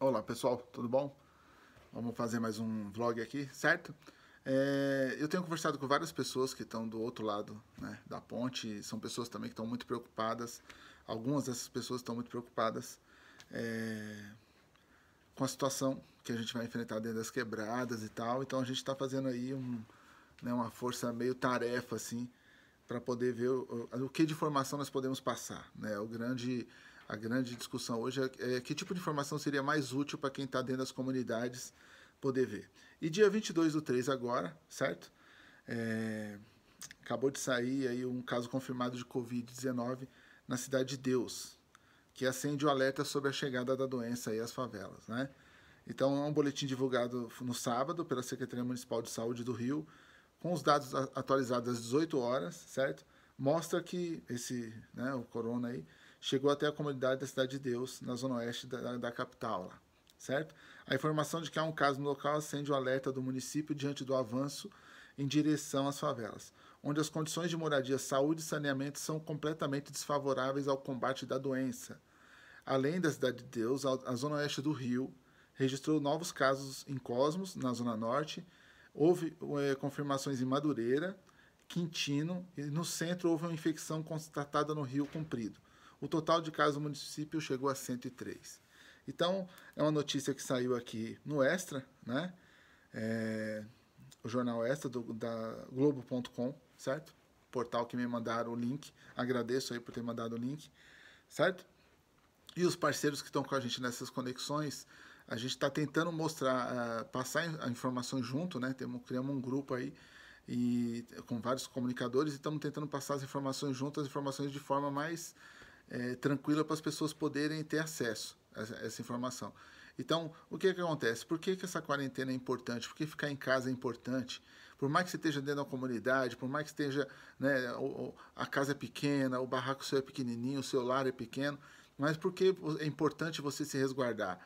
Olá pessoal, tudo bom? Vamos fazer mais um vlog aqui, certo? Eu tenho conversado com várias pessoas que estão do outro lado, né, da ponte. São pessoas também que estão muito preocupadas. Algumas dessas pessoas estão muito preocupadas com a situação que a gente vai enfrentar dentro das quebradas e tal. Então a gente está fazendo aí uma força meio tarefa assim para poder ver o que de informação nós podemos passar, né? A grande discussão hoje é que tipo de informação seria mais útil para quem está dentro das comunidades poder ver. E dia 22/3 agora, certo? Acabou de sair aí um caso confirmado de Covid-19 na Cidade de Deus, que acende o alerta sobre a chegada da doença aí às favelas, né? Então, é um boletim divulgado no sábado pela Secretaria Municipal de Saúde do Rio, com os dados atualizados às 18 horas, certo? Mostra que o corona aí, chegou até a comunidade da Cidade de Deus, na zona oeste da capital, lá, certo? A informação de que há um caso no local acende o alerta do município diante do avanço em direção às favelas, onde as condições de moradia, saúde e saneamento são completamente desfavoráveis ao combate da doença. Além da Cidade de Deus, a zona oeste do Rio registrou novos casos em Cosmos, na zona norte. Houve confirmações em Madureira, Quintino, e no centro houve uma infecção constatada no Rio Comprido. O total de casos no município chegou a 103. Então, é uma notícia que saiu aqui no Extra, né? O jornal Extra da Globo.com, certo? Portal que me mandaram o link. Agradeço aí por ter mandado o link, certo? E os parceiros que estão com a gente nessas conexões, a gente está tentando mostrar, passar a informação junto, né? Criamos um grupo aí com vários comunicadores e estamos tentando passar as informações juntas, as informações de forma mais tranquila para as pessoas poderem ter acesso a essa informação. Então, o que acontece? Por que essa quarentena é importante? Por que ficar em casa é importante? Por mais que você esteja dentro da comunidade, por mais que esteja, né, a casa é pequena, o barraco seu é pequenininho, o seu lar é pequeno, mas por que é importante você se resguardar?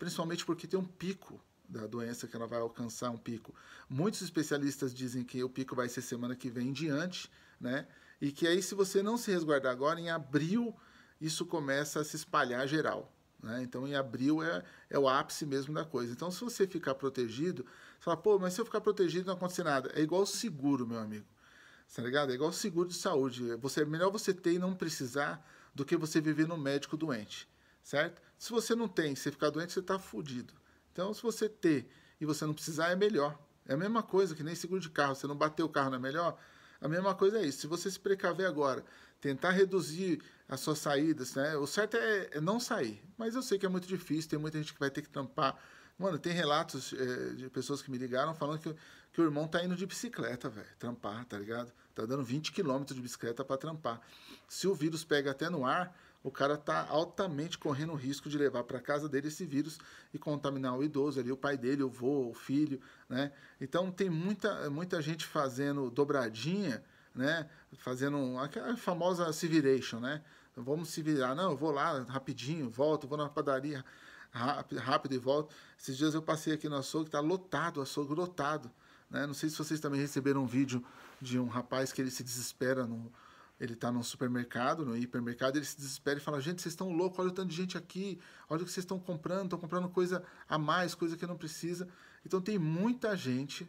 Principalmente porque tem um pico da doença que ela vai alcançar, um pico. Muitos especialistas dizem que o pico vai ser semana que vem em diante, né? E que aí, se você não se resguardar agora, em abril, isso começa a se espalhar geral, né? Então, em abril é o ápice mesmo da coisa. Então, se você ficar protegido, você fala, pô, mas se eu ficar protegido não acontece nada. É igual seguro, meu amigo, tá ligado? É igual seguro de saúde. É melhor você ter e não precisar do que você viver no médico doente, certo? Se você não tem, se ficar doente, você tá fudido. Então, se você ter e você não precisar, é melhor. É a mesma coisa que nem seguro de carro. Você não bater o carro, não é melhor? A mesma coisa é isso. Se você se precaver agora, tentar reduzir as suas saídas, né? O certo é não sair. Mas eu sei que é muito difícil, tem muita gente que vai ter que trampar. Mano, tem relatos de pessoas que me ligaram falando que o irmão tá indo de bicicleta, velho, trampar, tá ligado? Tá dando 20 km de bicicleta para trampar. Se o vírus pega até no ar, o cara tá altamente correndo o risco de levar para casa dele esse vírus e contaminar o idoso ali, o pai dele, o vô, o filho, né? Então tem muita gente fazendo dobradinha, né? Fazendo aquela famosa se viration, né? Vamos se virar. Não, eu vou lá rapidinho, volto, vou na padaria rápido e volto. Esses dias eu passei aqui no açougue, tá lotado, o açougue lotado, né? Não sei se vocês também receberam um vídeo de um rapaz que ele se desespera, ele tá num supermercado, no hipermercado, ele se desespera e fala, gente, vocês estão loucos, olha o tanto de gente aqui, olha o que vocês estão comprando coisa a mais, coisa que não precisa. Então tem muita gente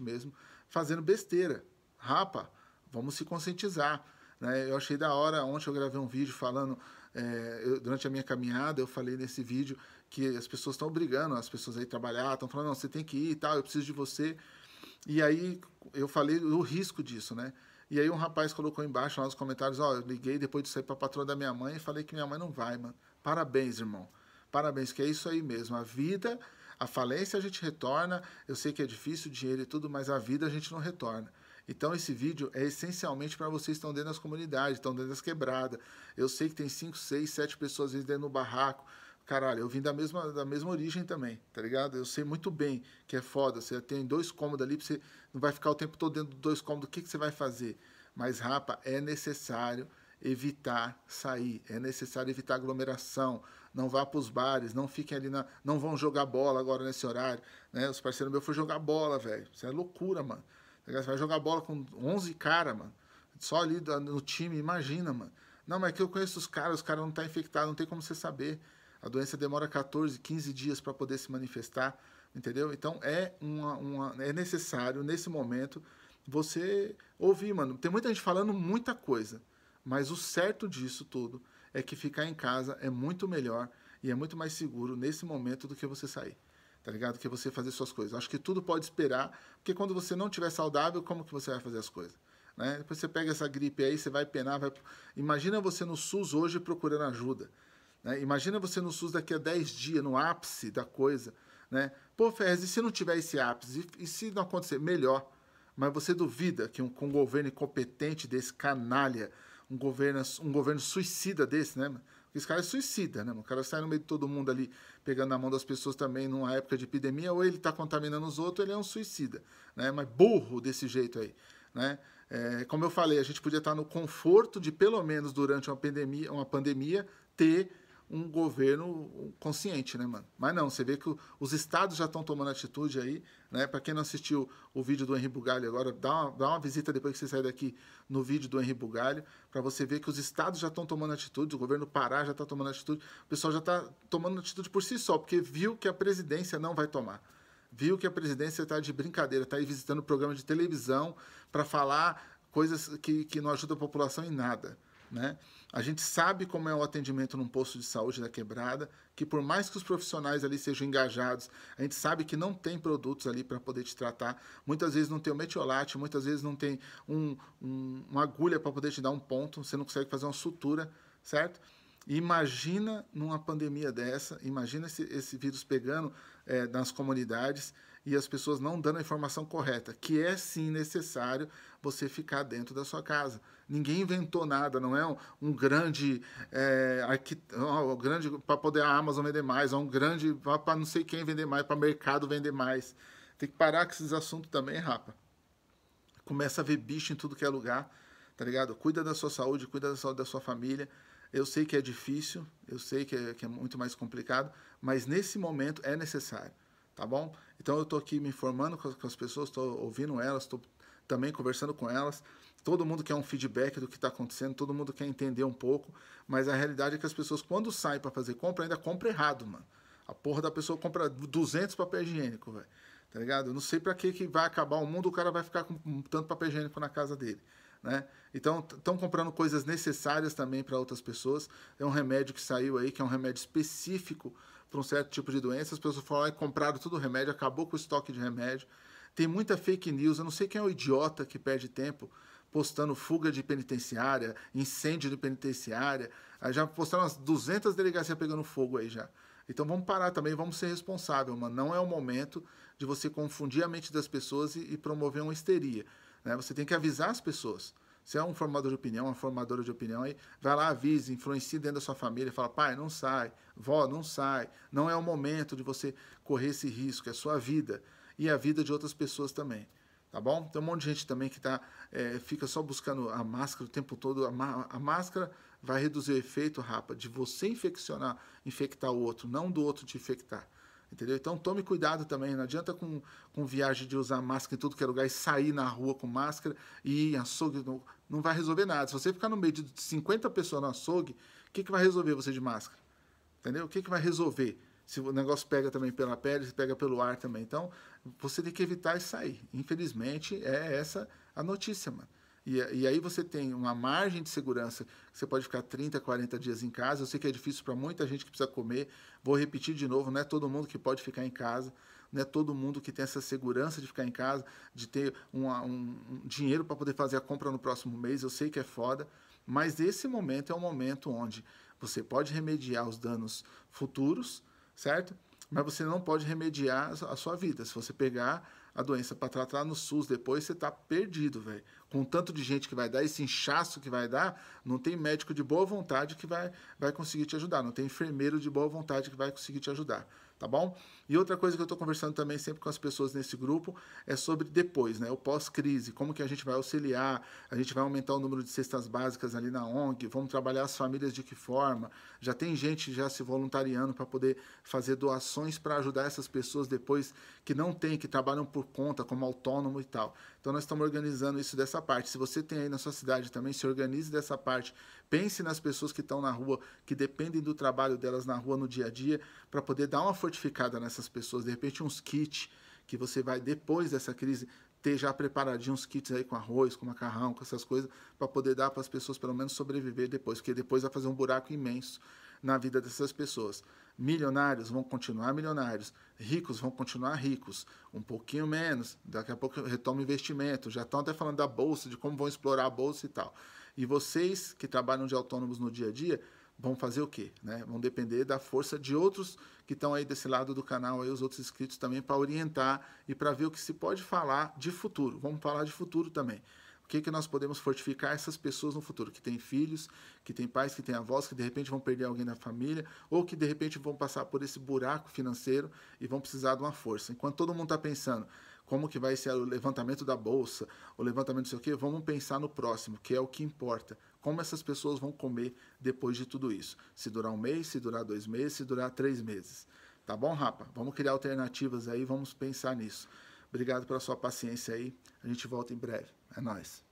mesmo, fazendo besteira. Rapa, vamos se conscientizar, né? Eu achei da hora, ontem eu gravei um vídeo falando, durante a minha caminhada, eu falei nesse vídeo que as pessoas estão brigando, as pessoas aí trabalhar, estão falando, não, você tem que ir e tal, eu preciso de você. E aí eu falei do risco disso, né? E aí um rapaz colocou embaixo lá nos comentários, ó, eu liguei depois de sair pra patroa da minha mãe e falei que minha mãe não vai, mano. Parabéns, irmão. Parabéns, que é isso aí mesmo. A vida, a falência a gente retorna, eu sei que é difícil, dinheiro e tudo, mas a vida a gente não retorna. Então esse vídeo é essencialmente para vocês que estão dentro das comunidades, estão dentro das quebradas. Eu sei que tem 5, 6, 7 pessoas dentro do barraco. Caralho, eu vim da mesma origem também, tá ligado? Eu sei muito bem que é foda, você tem 2 cômodos ali, você não vai ficar o tempo todo dentro de 2 cômodos, o que você vai fazer? Mas, rapa, é necessário evitar sair, é necessário evitar aglomeração, não vá para os bares, não fiquem ali, não vão jogar bola agora nesse horário, né? Os parceiros meus foram jogar bola, velho, isso é loucura, mano. Você vai jogar bola com 11 caras, mano, só ali no time, imagina, mano. Não, mas é que eu conheço os caras não estão infectados, não tem como você saber. A doença demora 14, 15 dias para poder se manifestar, entendeu? Então é necessário, nesse momento, você ouvir, mano. Tem muita gente falando muita coisa, mas o certo disso tudo é que ficar em casa é muito melhor e é muito mais seguro nesse momento do que você sair, tá ligado? Que você fazer suas coisas. Acho que tudo pode esperar, porque quando você não estiver saudável, como que você vai fazer as coisas? Né? Depois você pega essa gripe aí, você vai penar, vai... Imagina você no SUS hoje procurando ajuda. Né? Imagina você no SUS daqui a 10 dias, no ápice da coisa. Né? Pô, Ferréz, e se não tiver esse ápice? E se não acontecer? Melhor. Mas você duvida que um governo incompetente desse, canalha, um governo suicida desse, né? Porque esse cara é suicida, né? O cara sai no meio de todo mundo ali, pegando na mão das pessoas também numa época de epidemia, ou ele tá contaminando os outros, ele é um suicida, né? Mas burro desse jeito aí, né? É, como eu falei, a gente podia estar no conforto de, pelo menos durante uma pandemia, ter um governo consciente, né, mano? Mas não, você vê que os estados já estão tomando atitude aí, né? Pra quem não assistiu o vídeo do Henri Bugalho agora, dá uma visita depois que você sair daqui no vídeo do Henri Bugalho, pra você ver que os estados já estão tomando atitude, o governo do Pará já está tomando atitude, o pessoal já está tomando atitude por si só, porque viu que a presidência não vai tomar. Viu que a presidência está de brincadeira, está aí visitando programas de televisão para falar coisas que não ajudam a população em nada, né? A gente sabe como é o atendimento num posto de saúde da quebrada, que por mais que os profissionais ali sejam engajados, a gente sabe que não tem produtos ali para poder te tratar. Muitas vezes não tem o metiolate, muitas vezes não tem uma agulha para poder te dar um ponto, você não consegue fazer uma sutura, certo? Imagina numa pandemia dessa, imagina esse vírus pegando nas comunidades e as pessoas não dando a informação correta, que é sim necessário você ficar dentro da sua casa. Ninguém inventou nada, não é um grande grande para poder a Amazon vender mais, ou um grande para não sei quem vender mais, para o mercado vender mais. Tem que parar com esses assuntos também, rapa. Começa a ver bicho em tudo que é lugar, tá ligado? Cuida da sua saúde, cuida da saúde da sua família. Eu sei que é difícil, eu sei que é muito mais complicado, mas nesse momento é necessário, tá bom? Então eu estou aqui me informando com as pessoas, estou ouvindo elas, estou também conversando com elas. Todo mundo quer um feedback do que está acontecendo, todo mundo quer entender um pouco, mas a realidade é que as pessoas, quando saem para fazer compra, ainda compram errado, mano. A porra da pessoa compra 200 papel higiênico, velho, tá ligado? Eu não sei para que vai acabar o mundo, o cara vai ficar com tanto papel higiênico na casa dele. Né? Então, estão comprando coisas necessárias também para outras pessoas. É um remédio que saiu aí, que é um remédio específico para um certo tipo de doença. As pessoas falaram, compraram tudo o remédio, acabou com o estoque de remédio. Tem muita fake news. Eu não sei quem é o idiota que perde tempo postando fuga de penitenciária, incêndio de penitenciária. Já postaram umas 200 delegacias pegando fogo aí já. Então vamos parar também, vamos ser responsáveis, mano. Não é o momento de você confundir a mente das pessoas e promover uma histeria. Você tem que avisar as pessoas. Se é um formador de opinião, uma formadora de opinião, aí vai lá, avise, influencie dentro da sua família, fala, pai, não sai, vó, não sai, não é o momento de você correr esse risco, é sua vida e a vida de outras pessoas também, tá bom? Tem um monte de gente também que fica só buscando a máscara o tempo todo, a máscara vai reduzir o efeito, rapa, de você infectar o outro, não do outro te infectar. Entendeu? Então tome cuidado também, não adianta com viagem de usar máscara em tudo que é lugar e sair na rua com máscara e ir em açougue, não vai resolver nada. Se você ficar no meio de 50 pessoas no açougue, o que vai resolver você de máscara? Entendeu? O que vai resolver? Se o negócio pega também pela pele, se pega pelo ar também. Então você tem que evitar e sair. Infelizmente é essa a notícia, mano. E aí você tem uma margem de segurança, que você pode ficar 30, 40 dias em casa. Eu sei que é difícil para muita gente que precisa comer. Vou repetir de novo, não é todo mundo que pode ficar em casa. Não é todo mundo que tem essa segurança de ficar em casa, de ter um dinheiro para poder fazer a compra no próximo mês. Eu sei que é foda, mas esse momento é um momento onde você pode remediar os danos futuros, certo? Mas você não pode remediar a sua vida. Se você pegar a doença para tratar no SUS depois, você tá perdido, velho. Com o tanto de gente que vai dar, esse inchaço que vai dar, não tem médico de boa vontade que vai conseguir te ajudar, não tem enfermeiro de boa vontade que vai conseguir te ajudar, tá bom? E outra coisa que eu estou conversando também sempre com as pessoas nesse grupo é sobre depois, né? O pós-crise, como que a gente vai auxiliar, a gente vai aumentar o número de cestas básicas ali na ONG, vamos trabalhar as famílias de que forma, já tem gente já se voluntariando para poder fazer doações para ajudar essas pessoas depois que não tem, que trabalham por conta, como autônomo e tal. Então nós estamos organizando isso dessa dessa parte. Se você tem aí na sua cidade também, se organize dessa parte. Pense nas pessoas que estão na rua, que dependem do trabalho delas na rua no dia a dia, para poder dar uma fortificada nessas pessoas. De repente, uns kits que você vai, depois dessa crise, ter já preparadinho uns kits aí com arroz, com macarrão, com essas coisas, para poder dar para as pessoas pelo menos sobreviver depois, porque depois vai fazer um buraco imenso na vida dessas pessoas. Milionários vão continuar milionários, ricos vão continuar ricos, um pouquinho menos, daqui a pouco retoma investimento, já estão até falando da bolsa, de como vão explorar a bolsa e tal. E vocês que trabalham de autônomos no dia a dia, vão fazer o quê? Né? Vão depender da força de outros que estão aí desse lado do canal, aí os outros inscritos também, para orientar e para ver o que se pode falar de futuro. Vamos falar de futuro também. O que nós podemos fortificar essas pessoas no futuro? Que têm filhos, que têm pais, que têm avós, que de repente vão perder alguém na família, ou que de repente vão passar por esse buraco financeiro e vão precisar de uma força. Enquanto todo mundo está pensando como que vai ser o levantamento da bolsa, o levantamento não sei o quê, vamos pensar no próximo, que é o que importa. Como essas pessoas vão comer depois de tudo isso? Se durar um mês, se durar 2 meses, se durar 3 meses. Tá bom, rapa? Vamos criar alternativas aí, vamos pensar nisso. Obrigado pela sua paciência aí. A gente volta em breve. É nóis.